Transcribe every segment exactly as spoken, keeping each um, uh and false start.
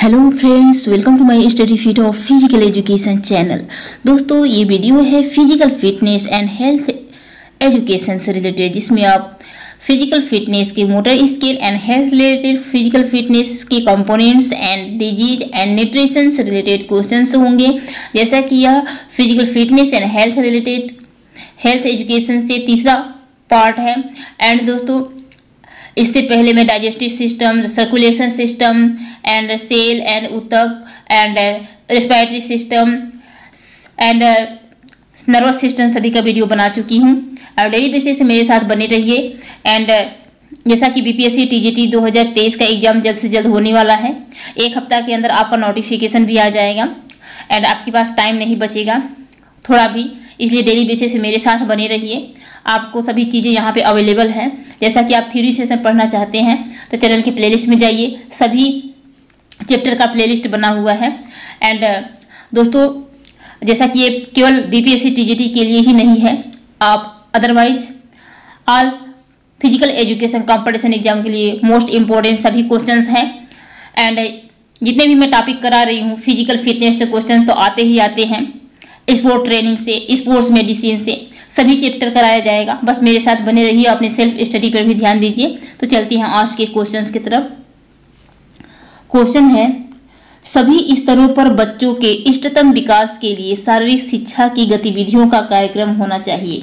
Hello friends, welcome to my study fit of physical education channel. दोस्तों, ये video है physical fitness and health education से related, जिसमें आप फिजिकल फिटनेस के motor skill and health related, physical fitness के components and disease and nutrition से related questions होंगे। जैसा कि यह physical fitness and health related health education से तीसरा पार्ट है। एंड दोस्तों, इससे पहले मैं digestive system, circulation system and cell and ऊतक and respiratory system and nervous system सभी का वीडियो बना चुकी हूँ। और डेली बेसिस से मेरे साथ बने रहिए। एंड जैसा कि बीपीएससी टीजीटी दो हज़ार तेईस का एग्जाम जल्द से जल्द होने वाला है, एक हफ्ता के अंदर आपका नोटिफिकेशन भी आ जाएगा एंड आपके पास टाइम नहीं बचेगा थोड़ा भी, इसलिए डेली बेसिस से मेरे साथ बने रहिए। आपको सभी चीज़ें यहाँ पे अवेलेबल हैं। जैसा कि आप थ्योरी सेशन पढ़ना चाहते हैं तो चैनल के प्लेलिस्ट में जाइए, सभी चैप्टर का प्लेलिस्ट बना हुआ है। एंड दोस्तों, जैसा कि ये केवल बीपीएससी टीजीटी के लिए ही नहीं है, आप otherwise all physical education competition exam के लिए मोस्ट इम्पोर्टेंट सभी क्वेश्चंस हैं। एंड जितने भी मैं टॉपिक करा रही हूँ, फिजिकल फिटनेस से क्वेश्चन तो आते ही आते हैं, स्पोर्ट ट्रेनिंग से, स्पोर्ट्स मेडिसिन से सभी चैप्टर कराया जाएगा। बस मेरे साथ बने रहिए, अपने सेल्फ स्टडी पर भी ध्यान दीजिए। तो चलते हैं आज के क्वेश्चंस की तरफ। क्वेश्चन है, सभी स्तरों पर बच्चों के इष्टतम विकास के लिए शारीरिक शिक्षा की गतिविधियों का कार्यक्रम होना चाहिए,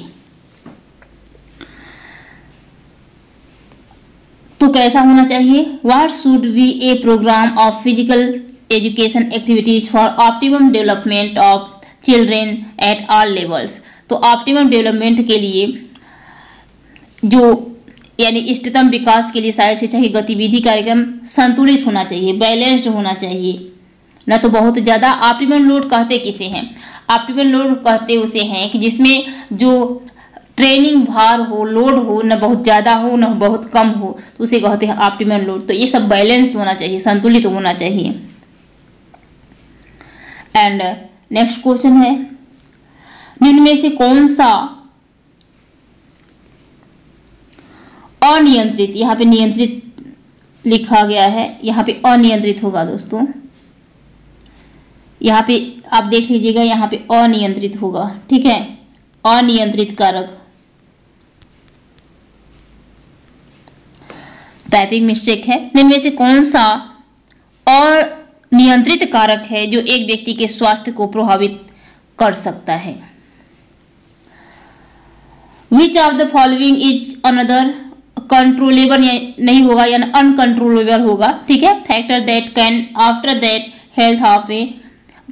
तो कैसा होना चाहिए? What should be a programme of physical education activities for optimum development of children at all levels. तो ऑप्टिमम डेवलपमेंट के लिए, जो यानी इष्टतम विकास के लिए शारीरिक शिक्षा की गतिविधि कार्यक्रम संतुलित होना चाहिए, बैलेंस्ड होना चाहिए, ना तो बहुत ज़्यादा। ऑप्टिमम लोड कहते किसे हैं? ऑप्टिमम लोड कहते उसे हैं कि जिसमें जो ट्रेनिंग भार हो, लोड हो, ना बहुत ज़्यादा हो ना बहुत कम हो, तो उसे कहते हैं ऑप्टिमम लोड। तो ये सब बैलेंस्ड होना चाहिए, संतुलित होना चाहिए। एंड नेक्स्ट क्वेश्चन है, निम्न में से कौन सा अनियंत्रित, यहाँ पे नियंत्रित लिखा गया है, यहाँ पे अनियंत्रित होगा दोस्तों, यहाँ पे आप देख लीजिएगा, यहाँ पे अनियंत्रित होगा, ठीक है, अनियंत्रित कारक। टाइपिंग मिस्टेक है। निम्न में से कौन सा अनियंत्रित कारक है जो एक व्यक्ति के स्वास्थ्य को प्रभावित कर सकता है? Which of the following is another controllable नहीं होगा, या अनकंट्रोलेबल होगा, ठीक है, factor that can after that health of a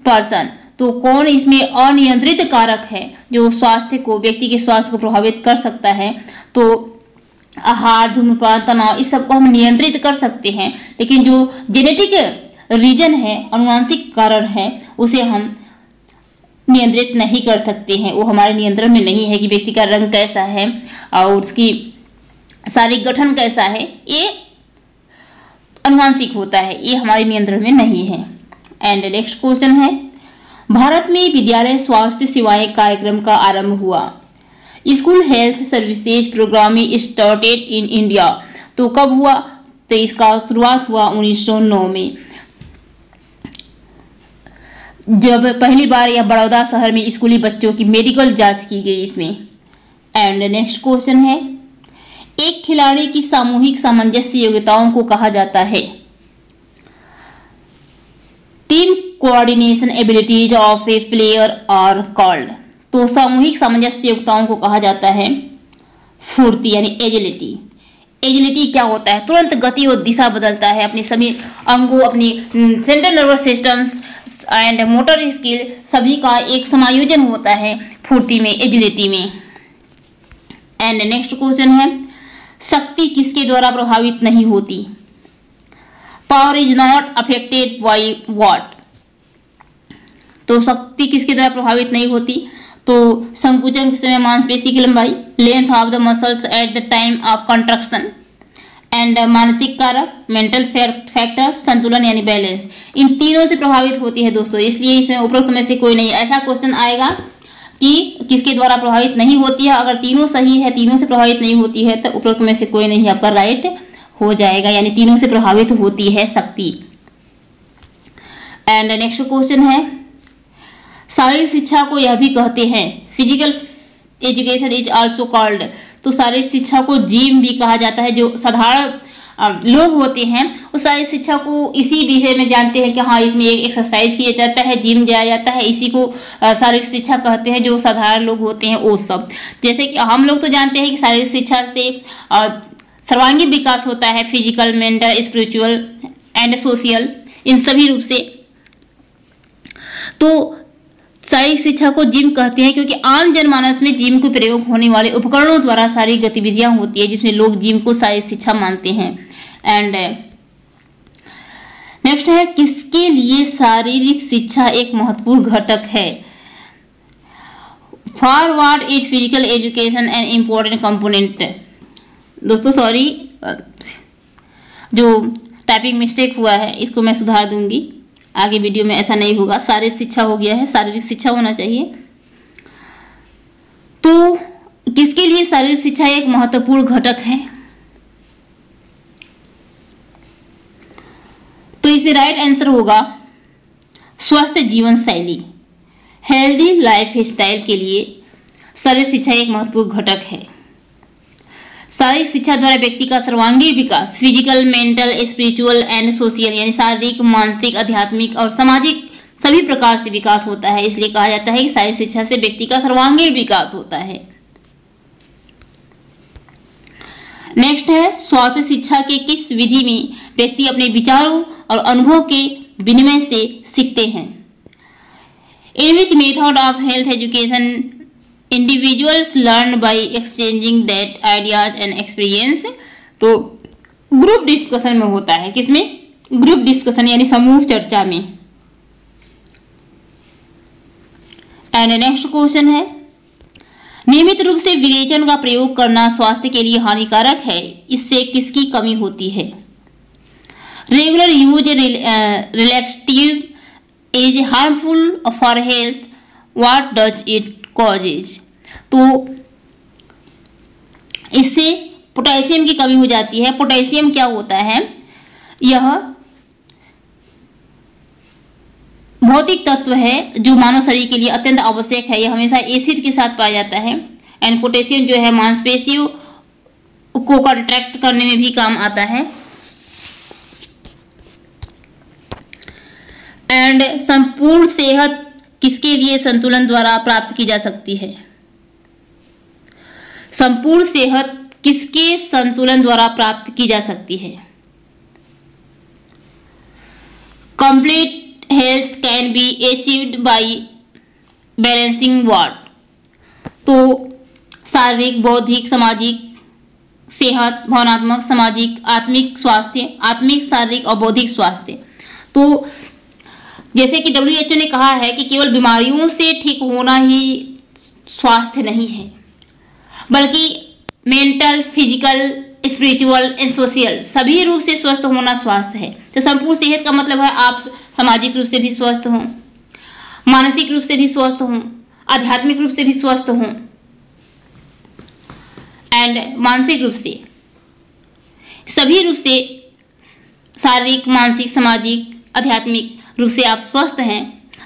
person. तो कौन इसमें अनियंत्रित कारक है जो स्वास्थ्य को, व्यक्ति के स्वास्थ्य को प्रभावित कर सकता है? तो आहार, धूम्रपान, तनाव, इस सब को हम नियंत्रित कर सकते हैं, लेकिन जो जेनेटिक रीजन है, अनुवांशिक कारण है, उसे हम नियंत्रित नहीं कर सकते हैं। वो हमारे नियंत्रण में नहीं है कि व्यक्ति का रंग कैसा है और उसकी शारीरिक गठन कैसा है, ये अनुवांशिक होता है, ये हमारे नियंत्रण में नहीं है। एंड नेक्स्ट क्वेश्चन है, भारत में विद्यालय स्वास्थ्य सेवाएं कार्यक्रम का आरंभ हुआ, school health services program started in India, तो कब हुआ? तो इसका शुरुआत हुआ उन्नीस सौ नौ में, जब पहली बार यह बड़ौदा शहर में स्कूली बच्चों की मेडिकल जांच की गई इसमें। एंड नेक्स्ट क्वेश्चन है, एक खिलाड़ी की सामूहिक सामंजस्य योग्यताओं को कहा जाता है, team coordination abilities of a player are called, तो सामूहिक सामंजस्य योग्यताओं को कहा जाता है फुर्ती यानी एजिलिटी। एजिलिटी क्या होता है? तुरंत गति और दिशा बदलता है, अपने सभी अंगों, अपनी central nervous systems and motor skill सभी का एक समायोजन होता है फुर्ती में, एजिलिटी में। एंड नेक्स्ट क्वेश्चन है, शक्ति किसके द्वारा प्रभावित नहीं होती? Power is not affected by what, तो शक्ति किसके द्वारा प्रभावित नहीं होती? तो संकुचन के समय मांसपेशी की लंबाई, length of the muscles at the time of contraction, and मानसिक कारक, मेंटल फैक्टर, संतुलन यानी बैलेंस, इन तीनों से प्रभावित होती है दोस्तों। इसलिए इसमें उपरोक्त में से कोई नहीं, ऐसा क्वेश्चन आएगा कि किसके द्वारा प्रभावित नहीं होती है, अगर तीनों सही है, तीनों से प्रभावित नहीं होती है, तो उपरोक्त में से कोई नहीं आपका राइट हो जाएगा, यानी तीनों से प्रभावित होती है शक्ति। एंड नेक्स्ट क्वेश्चन है, शारीरिक शिक्षा को यह भी कहते हैं, physical education is also called, तो शारीरिक शिक्षा को जिम भी कहा जाता है। जो साधारण लोग होते हैं उस शारीरिक शिक्षा को इसी विषय में जानते हैं कि हाँ इसमें एक एक्सरसाइज किया जाता है, जिम जाया जाता है, इसी को शारीरिक शिक्षा कहते हैं। जो साधारण लोग होते हैं वो सब, जैसे कि हम लोग तो जानते हैं कि शारीरिक शिक्षा से सर्वांगीण विकास होता है, physical, mental, spiritual and social, इन सभी रूप से। तो शारीरिक शिक्षा को जिम कहते हैं क्योंकि आम जनमानस में जिम के प्रयोग होने वाले उपकरणों द्वारा शारीरिक गतिविधियां होती है, जिसमें लोग जिम को शारीरिक शिक्षा मानते हैं। एंड नेक्स्ट है, किसके लिए शारीरिक शिक्षा एक महत्वपूर्ण घटक है? Forward is physical education and important component. दोस्तों सॉरी, जो टाइपिंग मिस्टेक हुआ है इसको मैं सुधार दूंगी, आगे वीडियो में ऐसा नहीं होगा। शारीरिक शिक्षा हो गया है, शारीरिक शिक्षा होना चाहिए। तो किसके लिए शारीरिक शिक्षा एक महत्वपूर्ण घटक है? तो इसमें राइट आंसर होगा स्वस्थ जीवन शैली, हेल्दी लाइफ स्टाइल के लिए शारीरिक शिक्षा एक महत्वपूर्ण घटक है। शारीरिक शिक्षा द्वारा व्यक्ति का सर्वांगीण विकास, physical, mental, spiritual and social, यानी शारीरिक, मानसिक, आध्यात्मिक और सामाजिक सभी प्रकार से विकास होता है। इसलिए कहा जाता है कि शारीरिक शिक्षा से व्यक्ति का सर्वांगीण विकास होता है। नेक्स्ट है, स्वास्थ्य शिक्षा के किस विधि में व्यक्ति अपने विचारों और अनुभव के विनिमय से सीखते हैं? In which method of health education individuals learn by exchanging that ideas and experience. तो ग्रुप डिस्कशन में होता है, किसमें? ग्रुप डिस्कशन यानी समूह चर्चा में। एंड नेक्स्ट क्वेश्चन है, नियमित रूप से विरेचन का प्रयोग करना स्वास्थ्य के लिए हानिकारक है, इससे किसकी कमी होती है? Regular use relaxative is harmful for health, what does it causes. तो इससे पोटेशियम की कमी हो जाती है। पोटेशियम क्या होता है? यह भौतिक तत्व है जो मानव शरीर के लिए अत्यंत आवश्यक है। यह हमेशा एसिड के साथ पाया जाता है। एंड पोटेशियम जो है मांसपेशियों को कंट्रैक्ट करने में भी काम आता है। एंड संपूर्ण सेहत किसके लिए संतुलन द्वारा प्राप्त की जा सकती है? संपूर्ण सेहत किसके संतुलन द्वारा प्राप्त की जा सकती है? Complete health can be achieved by balancing what. तो शारीरिक, बौद्धिक, सामाजिक सेहत, भावनात्मक, सामाजिक, आत्मिक स्वास्थ्य, आत्मिक, शारीरिक और बौद्धिक स्वास्थ्य। तो जैसे कि डब्ल्यू एच ओ ने कहा है कि केवल बीमारियों से ठीक होना ही स्वास्थ्य नहीं है, बल्कि mental, physical, spiritual and social सभी रूप से स्वस्थ होना स्वास्थ्य है। तो संपूर्ण सेहत का मतलब है आप सामाजिक रूप से भी स्वस्थ हों, मानसिक रूप से भी स्वस्थ हों, आध्यात्मिक रूप से भी स्वस्थ हों एंड मानसिक रूप से, सभी रूप से शारीरिक, मानसिक, सामाजिक, आध्यात्मिक रूप से आप स्वस्थ हैं,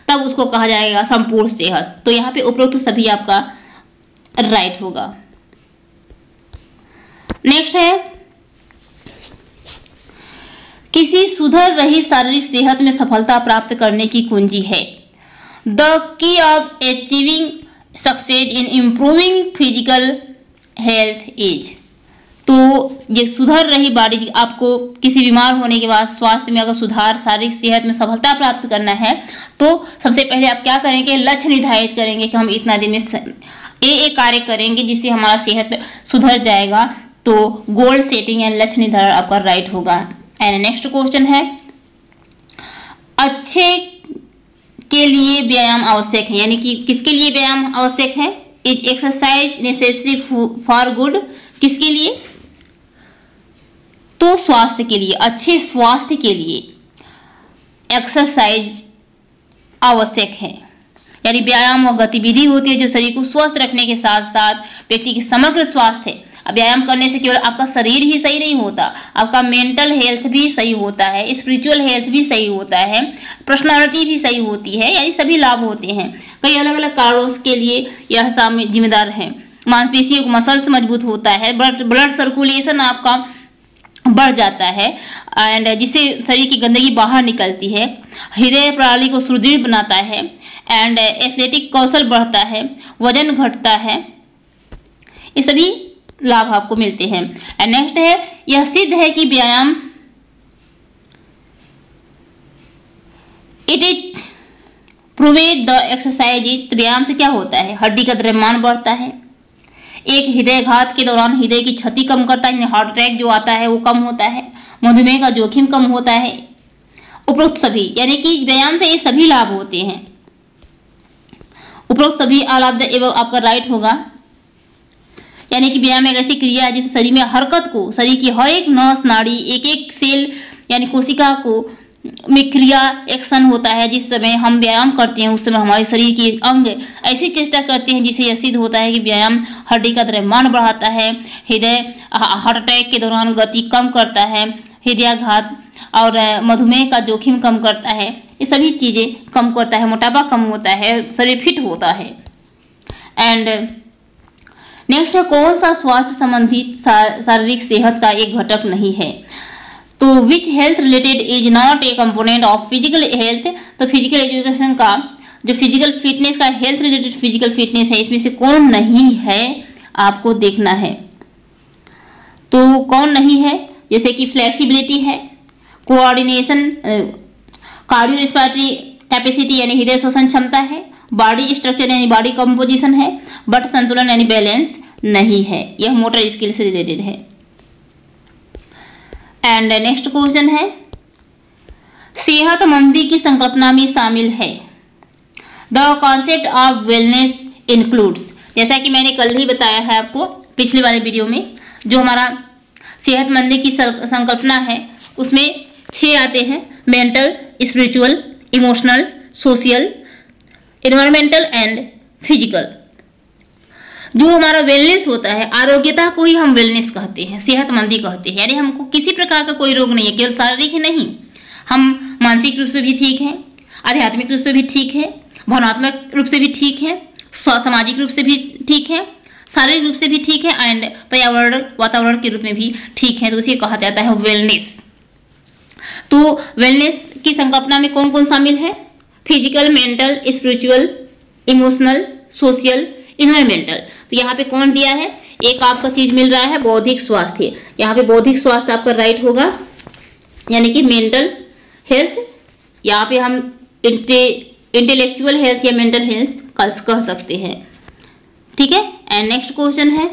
तब उसको कहा जाएगा संपूर्ण सेहत। तो यहाँ पे उपरोक्त सभी आपका राइट होगा। नेक्स्ट है, किसी सुधर रही शारीरिक सेहत में सफलता प्राप्त करने की कुंजी है। The key of achieving success in improving physical health is. तो ये सुधर रही बॉडी, आपको किसी बीमार होने के बाद स्वास्थ्य में अगर सुधार, शारीरिक सेहत में सफलता प्राप्त करना है तो सबसे पहले आप क्या करेंगे? लक्ष्य निर्धारित करेंगे कि हम इतना दिन में ये ये कार्य करेंगे जिससे हमारा सेहत सुधर जाएगा। तो गोल सेटिंग एंड लक्ष्य निर्धारण आपका राइट होगा। एंड नेक्स्ट क्वेश्चन है, अच्छे के लिए व्यायाम आवश्यक है, यानी कि किसके लिए व्यायाम आवश्यक है? Is exercise necessary for good, किसके लिए? तो स्वास्थ्य के लिए, अच्छे स्वास्थ्य के लिए एक्सरसाइज आवश्यक है, यानी व्यायाम और गतिविधि होती है जो शरीर को स्वस्थ रखने के साथ साथ व्यक्ति के समग्र स्वास्थ्य व्यायाम करने से केवल आपका शरीर ही सही नहीं होता, आपका मेंटल हेल्थ भी सही होता है, स्पिरिचुअल हेल्थ भी सही होता है, पर्सनालिटी भी सही होती है, यानी सभी लाभ होते हैं। कई अलग अलग कारणों के लिए यह सामने जिम्मेदार है। मांसपेशियों को मसल्स मजबूत होता है, ब्लड ब्लड सर्कुलेशन आपका बढ़ जाता है एंड जिससे शरीर की गंदगी बाहर निकलती है, हृदय प्रणाली को सुदृढ़ बनाता है एंड एथलेटिक कौशल बढ़ता है, वजन घटता है, ये सभी लाभ आपको मिलते हैं। एंड नेक्स्ट है, यह सिद्ध है कि व्यायाम it is proved the exercise, व्यायाम से क्या होता है, हड्डी का द्रव्यमान बढ़ता है, एक हृदयघात के दौरान हृदय की क्षति कम करता है, हार्ट अटैक जो आता है वो कम होता है, मधुमेह का जोखिम कम होता है, उपरोक्त सभी, यानी कि व्यायाम से ये सभी लाभ होते हैं। उपरोक्त सभी लाभ एवं आपका राइट होगा, यानी कि व्यायाम एक ऐसी क्रिया है जिससे शरीर में हरकत को, शरीर की हर एक नस नाड़ी, एक एक सेल यानी कोशिका को में क्रिया एक्शन होता है। जिस समय हम व्यायाम करते हैं उस समय हमारे शरीर के अंग ऐसी चेष्टा करते हैं जिससे यह सिद्ध होता है कि व्यायाम हड्डी का द्रव्यमान बढ़ाता है, हृदय हार्ट अटैक के दौरान गति कम करता है, हृदयाघात और मधुमेह का जोखिम कम करता है, ये सभी चीज़ें कम करता है, मोटापा कम होता है, शरीर फिट होता है। एंड नेक्स्ट है, कौन सा स्वास्थ्य संबंधित शारीरिक सेहत का एक घटक नहीं है, तो which health related is not a component of physical health, तो फिजिकल एजुकेशन का जो फिजिकल फिटनेस का हेल्थ रिलेटेड फिजिकल फिटनेस है इसमें से कौन नहीं है आपको देखना है। तो कौन नहीं है, जैसे कि फ्लेक्सिबिलिटी है, कोऑर्डिनेशन, कार्डियो रेस्पिरेटरी कैपेसिटी यानी हृदय श्वसन क्षमता है, बॉडी स्ट्रक्चर यानी बॉडी कंपोजिशन है, बट संतुलन यानी बैलेंस नहीं है, यह मोटर स्किल से रिलेटेड है। एंड नेक्स्ट क्वेश्चन है, सेहतमंदी की संकल्पना में शामिल है, the concept of wellness includes, जैसा कि मैंने कल ही बताया है आपको पिछले वाले वीडियो में, जो हमारा सेहतमंदी की संकल्पना है उसमें छः आते हैं, mental, spiritual, emotional, social, environmental and physical. जो हमारा वेलनेस होता है, आरोग्यता को ही हम वेलनेस कहते हैं, सेहतमंदी कहते हैं, यानी हमको किसी प्रकार का कोई रोग नहीं है, केवल शारीरिक ही नहीं, हम मानसिक रूप से भी ठीक हैं, आध्यात्मिक रूप से भी ठीक है, भावनात्मक रूप से भी ठीक है, सामाजिक रूप से भी ठीक है, शारीरिक रूप से भी ठीक है एंड पर्यावरण वातावरण के रूप में भी ठीक है, तो उसे कहा जाता है वेलनेस। तो वेलनेस की संकल्पना में कौन कौन शामिल है, physical, mental, spiritual, emotional, social, environmental. तो यहाँ पे कौन दिया है, एक आपका चीज मिल रहा है बौद्धिक स्वास्थ्य, यहाँ पे बौद्धिक स्वास्थ्य आपका राइट होगा, यानी कि मेंटल हेल्थ, यहाँ पे हम इंटे इंटेलेक्चुअल हेल्थ या मेंटल हेल्थ कह सकते हैं, ठीक है। एंड नेक्स्ट क्वेश्चन है,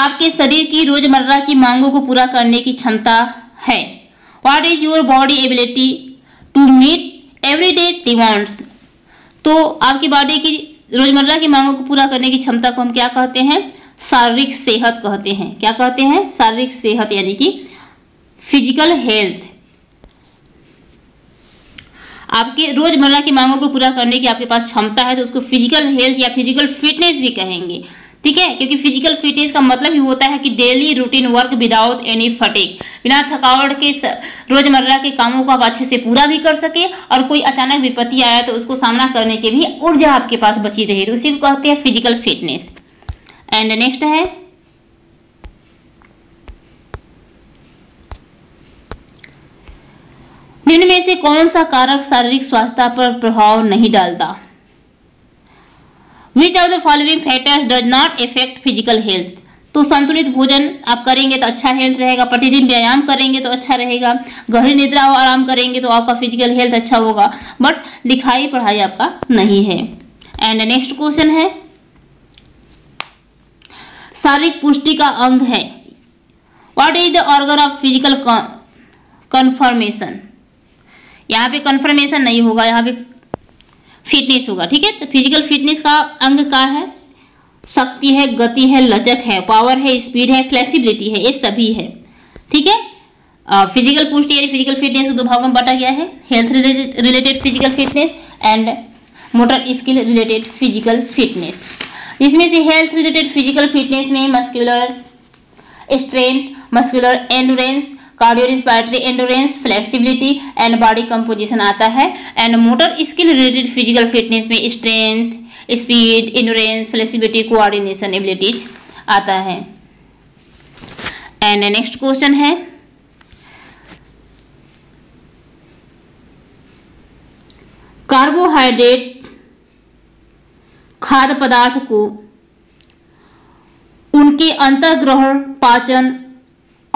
आपके शरीर की रोजमर्रा की मांगों को पूरा करने की क्षमता है, what is your body ability to meet everyday demands, तो आपकी बॉडी की रोजमर्रा की मांगों को पूरा करने की क्षमता को हम क्या कहते हैं, शारीरिक सेहत कहते हैं, क्या कहते हैं, शारीरिक सेहत यानी कि फिजिकल हेल्थ। आपके रोजमर्रा की मांगों को पूरा करने की आपके पास क्षमता है तो उसको फिजिकल हेल्थ या फिजिकल फिटनेस भी कहेंगे, ठीक है, क्योंकि फिजिकल फिटनेस का मतलब ही होता है कि daily routine work without any fatigue, बिना थकावट के रोजमर्रा के कामों को आप अच्छे से पूरा भी कर सके और कोई अचानक विपत्ति आया तो उसको सामना करने के भी ऊर्जा आपके पास बची रहे, तो उसी को कहते हैं फिजिकल फिटनेस। एंड नेक्स्ट है, निम्न में से कौन सा कारक शारीरिक स्वास्थ्य पर प्रभाव नहीं डालता, Which of the following factors does not affect physical health, तो संतुलित भोजन आप करेंगे तो अच्छा हेल्थ रहेगा, प्रतिदिन व्यायाम करेंगे तो अच्छा रहेगा, गहरी निद्रा और आराम करेंगे तो आपका फिजिकल हेल्थ अच्छा होगा, बट लिखाई पढ़ाई आपका नहीं है। एंड नेक्स्ट क्वेश्चन है, शारीरिक पुष्टि का अंग है, what is the organ of physical confirmation, यहाँ पे कन्फर्मेशन नहीं होगा, यहाँ पे फिटनेस होगा, ठीक है। तो फिजिकल फिटनेस का अंग क्या है, शक्ति है, गति है, लचक है, पावर है, स्पीड है, फ्लेक्सिबिलिटी है, ये सभी है, ठीक है। फिजिकल पुष्टि यानी फिजिकल फिटनेस को दो भागों में बांटा गया है, health related physical fitness and motor skill related physical fitness. जिसमें से हेल्थ रिलेटेड फिजिकल फिटनेस में muscular strength, muscular endurance, cardio respiratory endurance, flexibility and body composition आता है। And motor skill related physical fitness में strength, speed, endurance, flexibility, coordination abilities आता है। And next question है carbohydrate खाद्य पदार्थ को उनके अंतर्ग्रहण, पाचन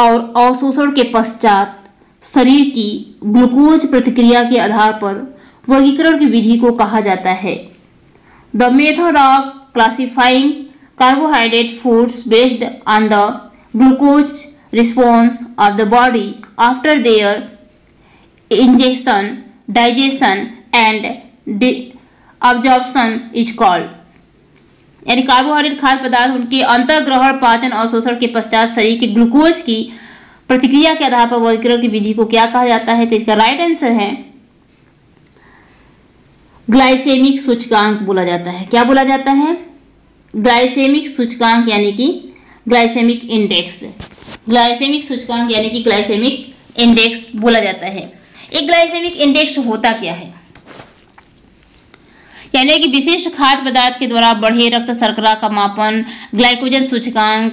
और अवशोषण के पश्चात शरीर की ग्लूकोज प्रतिक्रिया के आधार पर वर्गीकरण की विधि को कहा जाता है। The method of classifying carbohydrate foods based on the glucose response of the body after their injection, digestion and absorption is called. यानी कार्बोहाइड्रेट खाद्य पदार्थ उनके अंतर्ग्रहण, पाचन और अवशोषण के पश्चात शरीर के ग्लूकोज की प्रतिक्रिया के आधार पर वर्गीकरण की विधि को क्या कहा जाता है? तो इसका राइट आंसर है ग्लाइसेमिक सूचकांक बोला जाता है। क्या बोला जाता है? ग्लाइसेमिक सूचकांक यानी कि ग्लाइसेमिक इंडेक्स। ग्लाइसेमिक सूचकांक यानी कि ग्लाइसेमिक इंडेक्स बोला जाता है। एक ग्लाइसेमिक इंडेक्स होता क्या है? यानी कि विशिष्ट खाद्य पदार्थ के द्वारा बढ़े रक्त शर्करा का मापन ग्लाइकोजन सूचकांक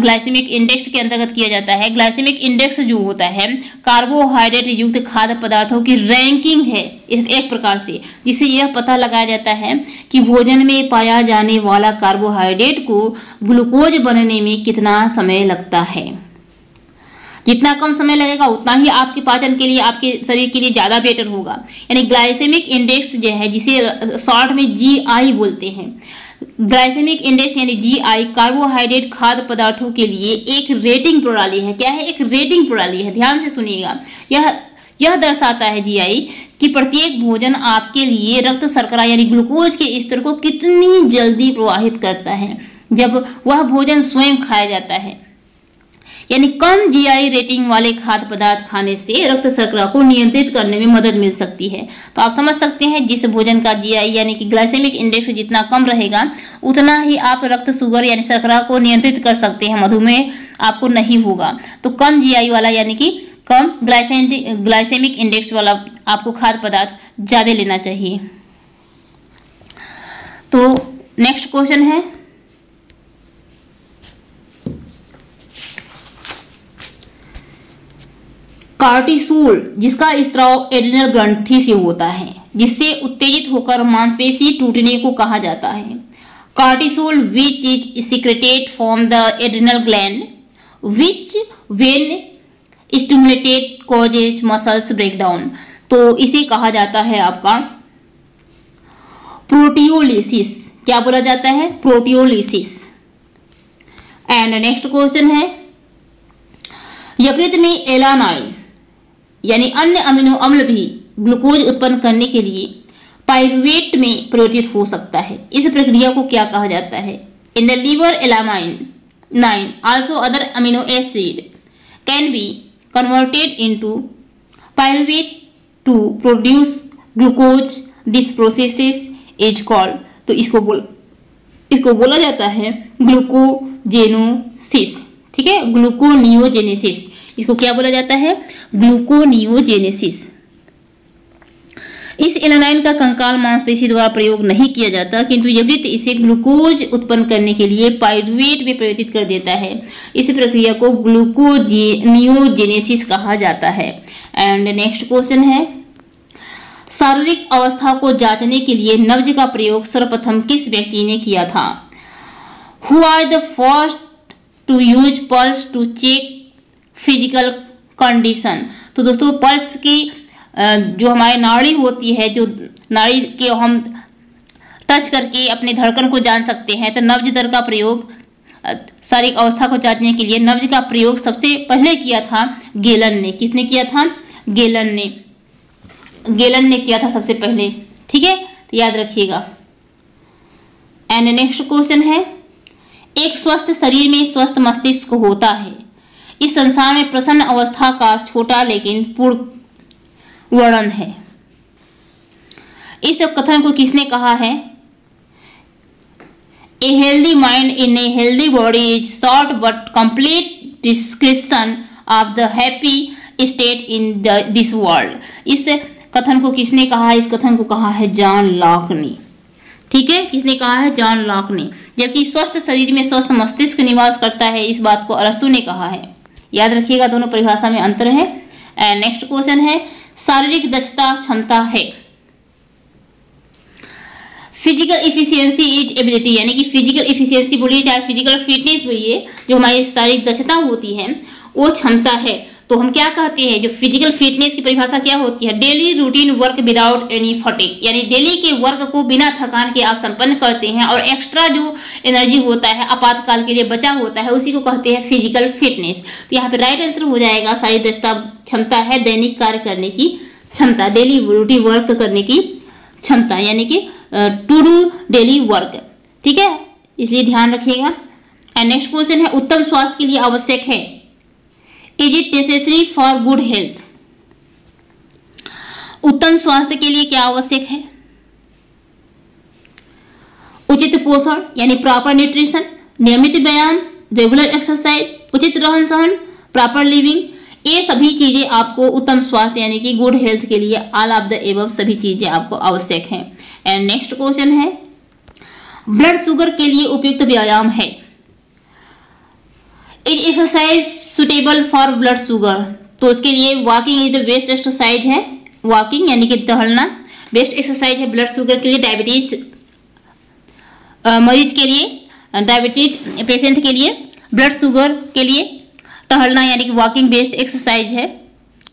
ग्लाइसेमिक इंडेक्स के अंतर्गत किया जाता है। ग्लाइसेमिक इंडेक्स जो होता है कार्बोहाइड्रेट युक्त खाद्य पदार्थों की रैंकिंग है एक प्रकार से, जिससे यह पता लगाया जाता है कि भोजन में पाया जाने वाला कार्बोहाइड्रेट को ग्लूकोज बनने में कितना समय लगता है। जितना कम समय लगेगा उतना ही आपके पाचन के लिए, आपके शरीर के लिए ज़्यादा बेटर होगा। यानी ग्लाइसेमिक इंडेक्स जो है, जिसे शॉर्ट में जीआई बोलते हैं, ग्लाइसेमिक इंडेक्स यानी जीआई कार्बोहाइड्रेट खाद्य पदार्थों के लिए एक रेटिंग प्रणाली है। क्या है? एक रेटिंग प्रणाली है। ध्यान से सुनिएगा। यह यह दर्शाता है जीआई कि प्रत्येक भोजन आपके लिए रक्त शर्करा यानी ग्लूकोज के स्तर को कितनी जल्दी प्रवाहित करता है जब वह भोजन स्वयं खाया जाता है। यानी कम जीआई रेटिंग वाले खाद्य पदार्थ खाने से रक्त शर्करा को नियंत्रित करने में मदद मिल सकती है। तो आप समझ सकते हैं जिस भोजन का जीआई यानी कि ग्लाइसेमिक इंडेक्स जितना कम रहेगा उतना ही आप रक्त शुगर यानी शर्करा को नियंत्रित कर सकते हैं, मधुमेह आपको नहीं होगा। तो कम जीआई वाला यानी कि कम ग्लाइसेमिक ग्लाइसेमिक इंडेक्स वाला आपको खाद्य पदार्थ ज़्यादा लेना चाहिए। तो नेक्स्ट क्वेश्चन है कार्टिसोल, जिसका स्त्राव एड्रिनल ग्रंथि से होता है, जिससे उत्तेजित होकर मांसपेशी टूटने को कहा जाता है। Cortisol which is secreted from the adrenal gland which when stimulated causes muscles breakdown. तो इसे कहा जाता है आपका प्रोटियोलिसिस। क्या बोला जाता है? प्रोटियोलिसिस। एंड नेक्स्ट क्वेश्चन है यकृत में एलानाइन यानी अन्य अमीनो अम्ल भी ग्लूकोज उत्पन्न करने के लिए पाइरूवेट में परिवर्तित हो सकता है। इस प्रक्रिया को क्या कहा जाता है? In the liver alanine nine also other amino acid can be converted into pyruvate to produce glucose. This process is called. तो इसको बोल इसको बोला जाता है ग्लूकोजेनोसिस। ठीक है, ग्लूकोनियोजेनेसिस। इसको क्या बोला जाता है? ग्लूकोनियोजेनेसिस। इस एलानाइन का कंकाल मांसपेशी द्वारा प्रयोग नहीं किया जाता, किंतु यकृत इसे ग्लूकोज उत्पन्न करने के लिए पाइरूवेट में परिवर्तित कर देता है। इस प्रक्रिया को ग्लूकोनियोजेनेसिस कहा जाता है। एंड नेक्स्ट क्वेश्चन है शारीरिक अवस्था को जांचने के लिए नब्ज का प्रयोग सर्वप्रथम किस व्यक्ति ने किया था? Who are the first to use pulse to check physical condition. तो दोस्तों पल्स की जो हमारे नाड़ी होती है, जो नाड़ी के हम टच करके अपने धड़कन को जान सकते हैं, तो नब्ज दर का प्रयोग शारीरिक अवस्था को जांचने के लिए नब्ज का प्रयोग सबसे पहले किया था गेलन ने। किसने किया था? गेलन ने। गेलन ने किया था सबसे पहले। ठीक है, तो याद रखिएगा। एंड नेक्स्ट क्वेश्चन है एक स्वस्थ शरीर में स्वस्थ मस्तिष्क होता है। इस संसार में प्रसन्न अवस्था का छोटा लेकिन पूर्ण वर्णन है। इस कथन को किसने कहा है? A healthy mind in a healthy body is short but complete description of the happy state in the, this world. इस कथन को किसने कहा है? इस कथन को कहा है जॉन लॉक ने। ठीक है, किसने कहा है? जॉन लॉक ने। जबकि स्वस्थ शरीर में स्वस्थ मस्तिष्क निवास करता है, इस बात को अरस्तु ने कहा है। याद रखिएगा, दोनों परिभाषा में अंतर है। एंड नेक्स्ट क्वेश्चन है, शारीरिक दक्षता क्षमता है। फिजिकल इफिशियंसी इज एबिलिटी, यानी कि फिजिकल इफिशियंसी बोलिए चाहे फिजिकल फिटनेस बोलिए, जो हमारी शारीरिक दक्षता होती है वो क्षमता है। तो हम क्या कहते हैं, जो फिजिकल फिटनेस की परिभाषा क्या होती है? Daily routine work without any fatigue, यानी डेली के वर्क को बिना थकान के आप संपन्न करते हैं और एक्स्ट्रा जो एनर्जी होता है आपातकाल के लिए बचा होता है उसी को कहते हैं फिजिकल फिटनेस। तो यहाँ पे राइट आंसर हो जाएगा शारीरिक दक्षता क्षमता है, दैनिक कार्य करने की क्षमता, डेली रूटीन वर्क करने की क्षमता, यानी कि टू डू डेली वर्क। ठीक है, इसलिए ध्यान रखिएगा। एंड नेक्स्ट क्वेश्चन है, उत्तम स्वास्थ्य के लिए आवश्यक है। Is it necessary for good health, उत्तम स्वास्थ्य के लिए क्या आवश्यक है? उचित पोषण यानी प्रॉपर न्यूट्रिशन, नियमित व्यायाम, रेगुलर एक्सरसाइज, उचित रहन सहन, प्रॉपर लिविंग, ये सभी चीजें आपको उत्तम स्वास्थ्य यानी कि गुड हेल्थ के लिए ऑल ऑफ द एबव सभी चीजें आपको आवश्यक है। एंड नेक्स्ट क्वेश्चन है, ब्लड शुगर के लिए उपयुक्त व्यायाम है। Is exercise suitable for blood sugar, तो उसके लिए walking is the best exercise है। वॉकिंग यानी कि टहलना बेस्ट एक्सरसाइज है ब्लड शुगर के लिए, डायबिटीज मरीज के लिए, डायबिटीज पेशेंट के लिए ब्लड शुगर के लिए टहलना यानी कि वॉकिंग बेस्ट एक्सरसाइज है।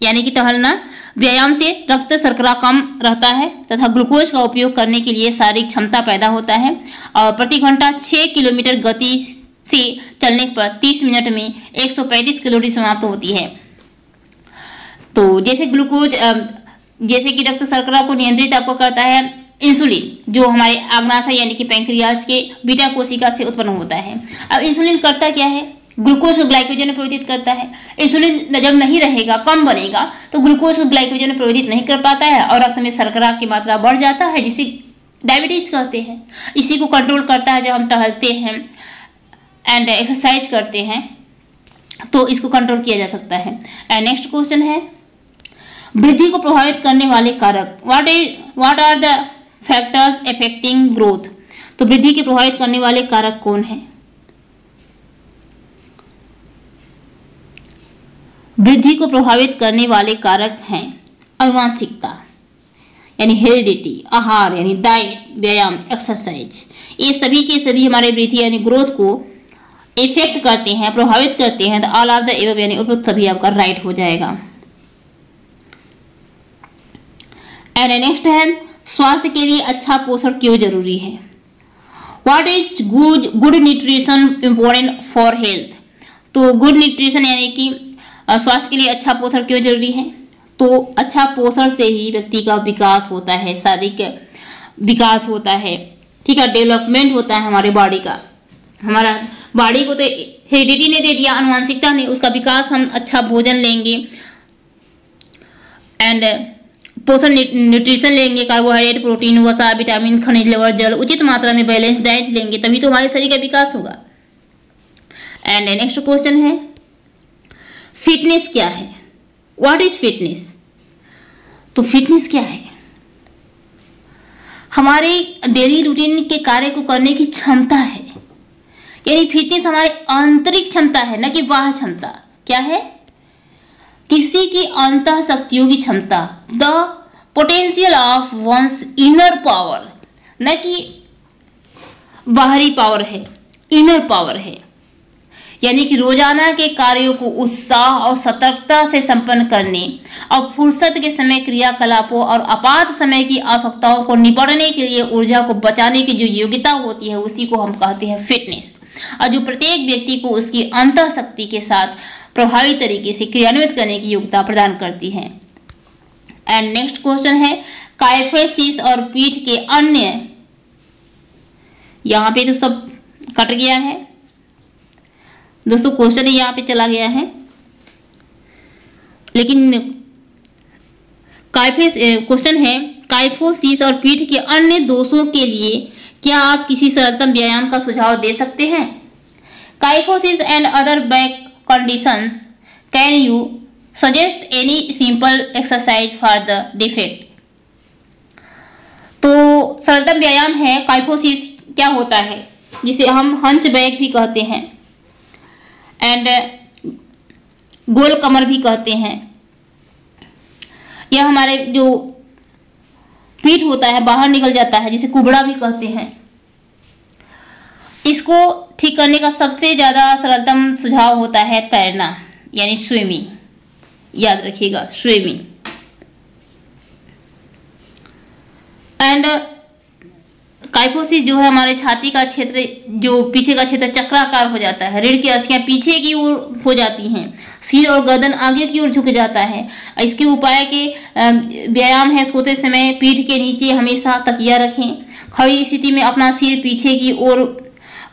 यानी कि टहलना, व्यायाम से रक्त शर्करा कम रहता है तथा ग्लूकोज का उपयोग करने के लिए शारीरिक क्षमता पैदा होता है। और प्रति घंटा छः किलोमीटर गति से चलने पर तीस मिनट में एक सौ पैंतीस कैलोरी समाप्त होती है। तो जैसे ग्लूकोज जैसे कि रक्त शर्करा को नियंत्रित आपको करता है इंसुलिन, जो हमारे अग्नाशय यानी कि पैंक्रियाज के बीटा कोशिका से उत्पन्न होता है। अब इंसुलिन करता क्या है? ग्लूकोज को ग्लाइकोजन में परिवर्तित करता है। इंसुलिन जब नहीं रहेगा, कम बनेगा, तो ग्लूकोज को ग्लाइकोजन में परिवर्तित नहीं कर पाता है और रक्त में शर्करा की मात्रा बढ़ जाता है, जिसे डायबिटीज कहते हैं। इसी को कंट्रोल करता है जब हम टहलते हैं एंड एक्सरसाइज करते हैं, तो इसको कंट्रोल किया जा सकता है। एंड नेक्स्ट क्वेश्चन है, वृद्धि को प्रभावित करने वाले कारक। What is what are the factors affecting growth, तो वृद्धि के प्रभावित करने वाले कारक कौन है? वृद्धि को प्रभावित करने वाले कारक हैं आनुवंशिकता यानी हेरिडिटी, आहार यानी डाइट, व्यायाम, एक्सरसाइज, ये सभी के सभी हमारे वृद्धि यानी ग्रोथ को इफेक्ट करते हैं, प्रभावित करते हैं। तो ऑल ऑफ द एबव यानी उपयुक्त सभी आपका राइट हो जाएगा। एंड नेक्स्ट है, स्वास्थ्य के लिए अच्छा पोषण क्यों जरूरी है? What is good good nutrition important for health, तो गुड न्यूट्रिशन यानी कि स्वास्थ्य के लिए अच्छा पोषण क्यों जरूरी है? तो अच्छा पोषण से ही व्यक्ति का विकास होता है, शारीरिक विकास होता है, ठीक है, डेवलपमेंट होता है हमारे बॉडी का। हमारा बॉडी को तो हेरिडिटी ने दे दिया, अनुवांशिकता ने, उसका विकास हम अच्छा भोजन लेंगे एंड पोषण न्यूट्रिशन लेंगे, कार्बोहाइड्रेट, प्रोटीन, वसा, विटामिन, खनिज, लवण, जल, उचित मात्रा में बैलेंस डाइट लेंगे, तभी तो हमारे शरीर का विकास होगा। एंड नेक्स्ट क्वेश्चन है, फिटनेस क्या है? व्हाट इज फिटनेस, तो फिटनेस क्या है? हमारे डेली रूटीन के कार्य को करने की क्षमता है, यानी फिटनेस हमारे आंतरिक क्षमता है, न कि बाह्य क्षमता। क्या है? किसी की अंतः शक्तियों की क्षमता, the potential of one's inner power, न कि बाहरी पावर है, इनर पावर है। यानी कि रोजाना के कार्यों को उत्साह और सतर्कता से संपन्न करने और फुर्सत के समय क्रियाकलापों और आपात समय की आवश्यकताओं को निपटने के लिए ऊर्जा को बचाने की जो योग्यता होती है उसी को हम कहते हैं फिटनेस, और जो प्रत्येक व्यक्ति को उसकी अंतः शक्ति के साथ प्रभावी तरीके से क्रियान्वित करने की योग्यता प्रदान करती है। एंड नेक्स्ट क्वेश्चन है, कायफे, शीश और पीठ के अन्य, यहाँ पे तो सब कट गया है दोस्तों, क्वेश्चन यहाँ पे चला गया है, लेकिन कायफे क्वेश्चन है, कायफों, शीश और पीठ के अन्य दोषों के लिए क्या आप किसी सरलतम व्यायाम का सुझाव दे सकते हैं? Kyphosis and other back conditions, can you suggest any simple exercise for the defect? तो सरलतम व्यायाम है काइफोसिस, क्या होता है जिसे हम हंच बैक भी कहते हैं एंड गोल कमर भी कहते हैं। यह हमारे जो पीठ होता है बाहर निकल जाता है जिसे कुबड़ा भी कहते हैं। इसको ठीक करने का सबसे ज़्यादा सरलतम सुझाव होता है तैरना यानी स्विमिंग। याद रखिएगा स्विमिंग। एंड काइफोसिस जो है हमारे छाती का क्षेत्र, जो पीछे का क्षेत्र चक्राकार हो जाता है, रीढ़ की अस्थियां पीछे की ओर हो जाती हैं, सिर और गर्दन आगे की ओर झुक जाता है। इसके उपाय के व्यायाम है सोते समय पीठ के नीचे हमेशा तकिया रखें, खड़ी स्थिति में अपना सिर पीछे की ओर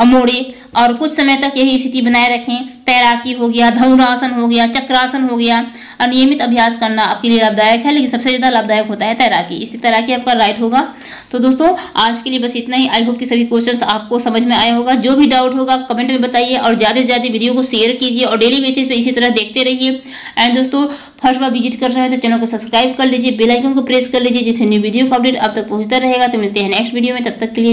मोड़े और कुछ समय तक यही स्थिति बनाए रखें। तैराकी हो गया, धनुरासन हो गया, चक्रासन हो गया। और नियमित अभ्यास करना आपके लिए लाभदायक है, लेकिन सबसे ज़्यादा लाभदायक होता है तैराकी। इससे तैराकी आपका राइट होगा। तो दोस्तों आज के लिए बस इतना ही। आई होप कि सभी क्वेश्चंस आपको समझ में आए होगा। जो भी डाउट होगा कमेंट में बताइए और ज़्यादा से ज़्यादा वीडियो को शेयर कीजिए और डेली बेसिस पर इसी तरह देखते रहिए। एंड दोस्तों फर्स्ट बार विजिट कर रहे हैं तो चैनल को सब्सक्राइब कर लीजिए, बेल आइकन को प्रेस कर लीजिए, जिससे न्यू वीडियो का अपडेट आप तक पहुँचता रहेगा। तो मिलते हैं नेक्स्ट वीडियो में, तब तक के लिए।